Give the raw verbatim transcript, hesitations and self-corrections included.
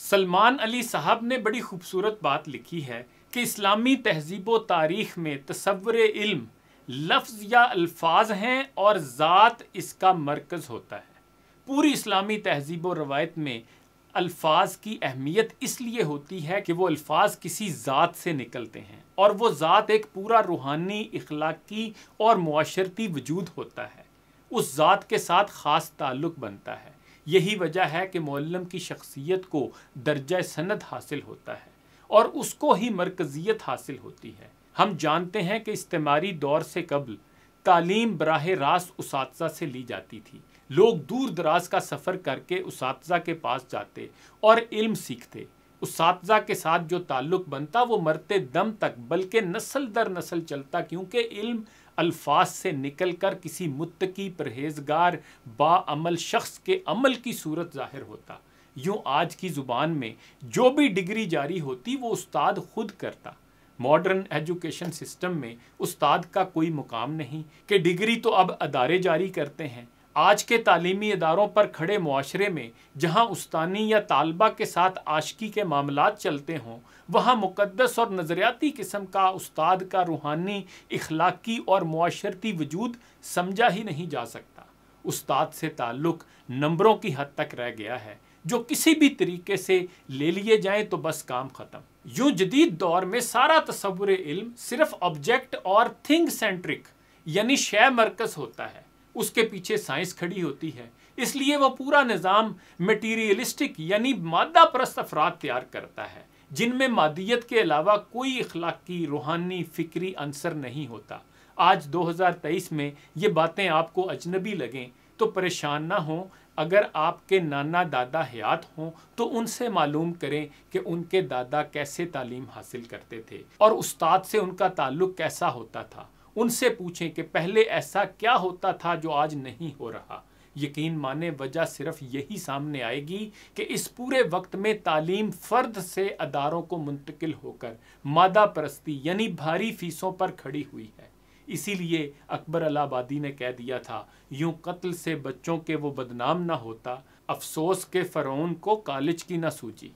सलमान अली साहब ने बड़ी खूबसूरत बात लिखी है कि इस्लामी तहजीब व तारीख़ में तसव्वुर इल्म लफ्ज़ या अल्फाज हैं और ज़ात इसका मरकज़ होता है। पूरी इस्लामी तहजीब व रवायत में अल्फाज की अहमियत इसलिए होती है कि वो अल्फाज किसी ज़ात से निकलते हैं और वो ज़ात एक पूरा रूहानी, इखलाकी और मुआशरती वजूद होता है। उस ज़ात के साथ ख़ास ताल्लुक़ बनता है। यही वजह है कि मौल्लम की शख्सियत को दर्जा सनद हासिल होता है और उसको ही मरकज़ियत हासिल होती है। हम जानते हैं कि इस्तेमारी दौर से कबल तालीम बराह रास्त उसातज़ा से ली जाती थी। लोग दूर दराज का सफ़र करके उसातज़ा के पास जाते और इल्म सीखते। उसातज़ा के साथ जो ताल्लुक़ बनता वो मरते दम तक बल्कि नस्ल दर नस्ल चलता, क्योंकि इल्म अल्फाज से निकल कर किसी मुत्तकी, परहेजगार, बाअमल शख्स के अमल की सूरत ज़ाहिर होता। यूँ आज की ज़ुबान में जो भी डिग्री जारी होती वो उस्ताद ख़ुद करता। मॉडर्न एजुकेशन सिस्टम में उस्ताद का कोई मुकाम नहीं कि डिग्री तो अब अदारे जारी करते हैं। आज के तालीमी इदारों पर खड़े मुआशरे में जहाँ उस्तानी या तालबा के साथ आशिकी के मामलात चलते हों, वहाँ मुकद्दस और नज़रियाती किस्म का उस्ताद का रूहानी, इखलाकी और मुआशरती वजूद समझा ही नहीं जा सकता। उस्ताद से ताल्लुक़ नंबरों की हद तक रह गया है, जो किसी भी तरीके से ले लिए जाएँ तो बस काम ख़त्म। यूँ जदीद दौर में सारा तसव्वुर इल्म सिर्फ ऑब्जेक्ट और थिंग सेंट्रिक यानी शय मरकज़ होता है। उसके पीछे साइंस खड़ी होती है, इसलिए वह पूरा निज़ाम मटीरियलिस्टिक यानी मादा परस्त अफराद तैयार करता है, जिनमें मादियत के अलावा कोई इखलाकी, रूहानी, फ़िक्री अंसर नहीं होता। आज दो हज़ार तेईस में ये बातें आपको अजनबी लगें तो परेशान ना हों। अगर आपके नाना दादा हयात हों तो उनसे मालूम करें कि उनके दादा कैसे तालीम हासिल करते थे और उस्ताद से उनका ताल्लुक़ कैसा होता था। उनसे पूछें कि पहले ऐसा क्या होता था जो आज नहीं हो रहा। यकीन माने वजह सिर्फ यही सामने आएगी कि इस पूरे वक्त में तालीम फ़र्द से अदारों को मुंतकिल होकर मादा परस्ती यानी भारी फीसों पर खड़ी हुई है। इसीलिए अकबर अलाबादी ने कह दिया था, यूँ कत्ल से बच्चों के वो बदनाम ना होता, अफसोस के फ़रौन को कॉलेज की ना सूझी।